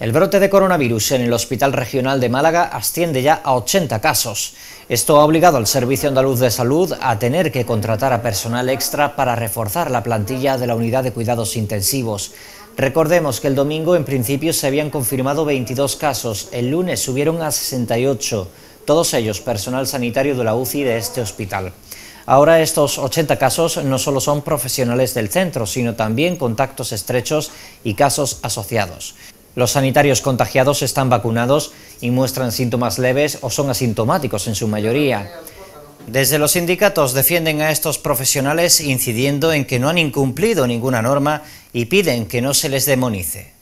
El brote de coronavirus en el Hospital Regional de Málaga asciende ya a 80 casos. Esto ha obligado al Servicio Andaluz de Salud a tener que contratar a personal extra para reforzar la plantilla de la unidad de cuidados intensivos. Recordemos que el domingo en principio se habían confirmado 22 casos, el lunes subieron a 68, todos ellos personal sanitario de la UCI de este hospital. Ahora estos 80 casos no solo son profesionales del centro, sino también contactos estrechos y casos asociados. Los sanitarios contagiados están vacunados y muestran síntomas leves o son asintomáticos en su mayoría. Desde los sindicatos defienden a estos profesionales incidiendo en que no han incumplido ninguna norma y piden que no se les demonice.